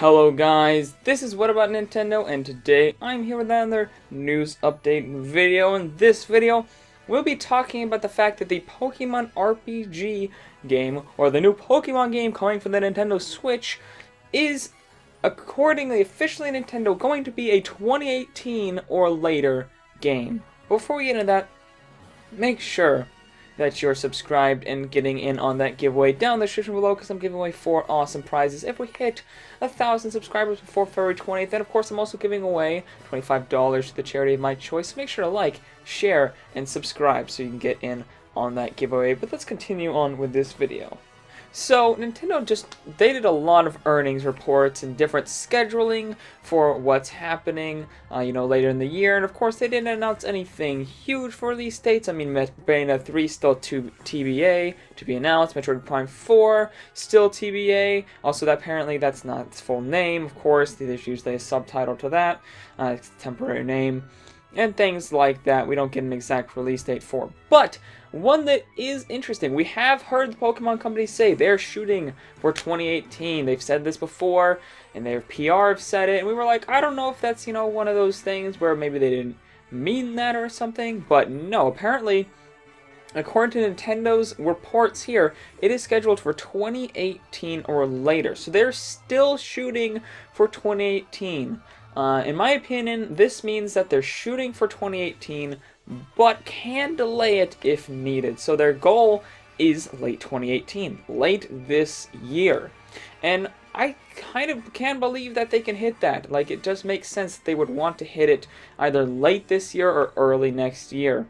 Hello guys, this is What About Nintendo, and today I'm here with another news update video. In this video, we'll be talking about the fact that the Pokemon RPG game, or the new Pokemon game coming for the Nintendo Switch, is, accordingly, officially Nintendo, going to be a 2018 or later game. Before we get into that, make sure that you're subscribed and getting in on that giveaway down in the description below, because I'm giving away 4 awesome prizes. If we hit 1,000 subscribers before February 20th, then of course I'm also giving away $25 to the charity of my choice. Make sure to like, share, and subscribe so you can get in on that giveaway. But let's continue on with this video. So Nintendo they did a lot of earnings reports and different scheduling for what's happening, later in the year. And of course, they didn't announce anything huge for release dates. I mean, Bayonetta 3 still TBA to be announced. Metroid Prime 4 still TBA. Also, apparently that's not its full name. Of course, there's usually a subtitle to that. It's a temporary name. And things like that we don't get an exact release date for. But one that is interesting, we have heard the Pokemon Company say they're shooting for 2018. They've said this before, and their PR have said it, and we were like, I don't know if that's, one of those things where maybe they didn't mean that or something, but no, apparently, according to Nintendo's reports here, it is scheduled for 2018 or later. So they're still shooting for 2018. In my opinion, this means that they're shooting for 2018, but can delay it if needed. So their goal is late 2018, late this year. And I kind of can believe that they can hit that. Like, it just makes sense that they would want to hit it either late this year or early next year.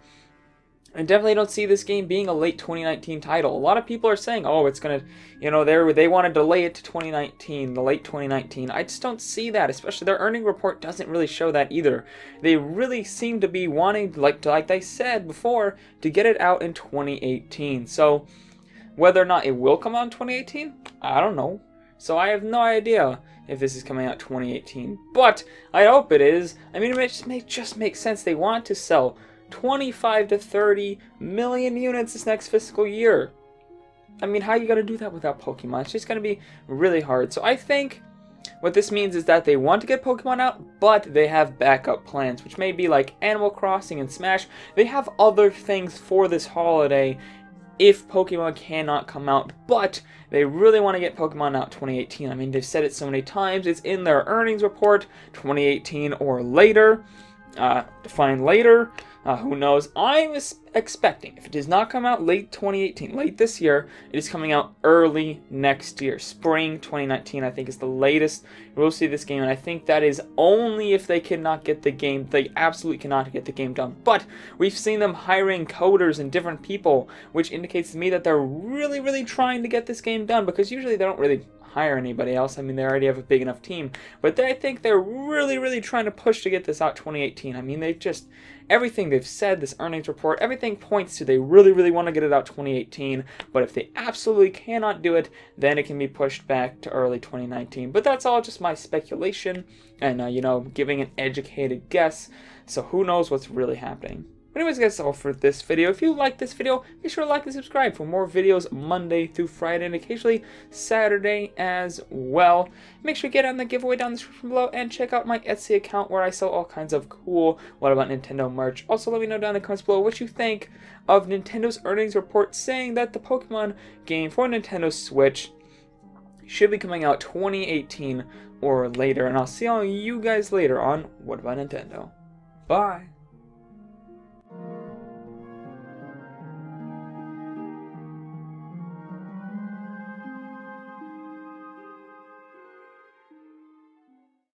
I definitely don't see this game being a late 2019 title. A lot of people are saying, oh, it's going to, they want to delay it to 2019, the late 2019. I just don't see that, especially their earnings report doesn't really show that either. They really seem to be wanting, like they said before, to get it out in 2018. So whether or not it will come out in 2018, I don't know. So I have no idea if this is coming out 2018, but I hope it is. I mean, it may just make sense. They want to sell 25 to 30 million units this next fiscal year. I mean, how are you going to do that without Pokemon? It's just going to be really hard. So I think what this means is that they want to get Pokemon out, but they have backup plans, which may be like Animal Crossing and Smash. They have other things for this holiday if Pokemon cannot come out, but they really want to get Pokemon out 2018. I mean, they've said it so many times. It's in their earnings report, 2018 or later. Define later. Who knows? I'm expecting, if it does not come out late 2018, late this year, it is coming out early next year. Spring 2019, I think, is the latest we'll see this game, and I think that is only if they cannot get the game. They absolutely cannot get the game done. But we've seen them hiring coders and different people, which indicates to me that they're really, really trying to get this game done, because usually they don't really hire anybody else. I mean, they already have a big enough team, but I think they're really, really trying to push to get this out 2018. I mean, everything they've said, this earnings report, everything points to they really, really want to get it out 2018, but if they absolutely cannot do it, then it can be pushed back to early 2019. But that's all just my speculation and, giving an educated guess, so who knows what's really happening. But anyways, guys, that's all for this video. If you like this video, be sure to like and subscribe for more videos Monday through Friday and occasionally Saturday as well. Make sure you get on the giveaway down in the description below and check out my Etsy account where I sell all kinds of cool What About Nintendo merch. Also, let me know down in the comments below what you think of Nintendo's earnings report saying that the Pokemon game for Nintendo Switch should be coming out 2018 or later. And I'll see all you guys later on What About Nintendo. Bye!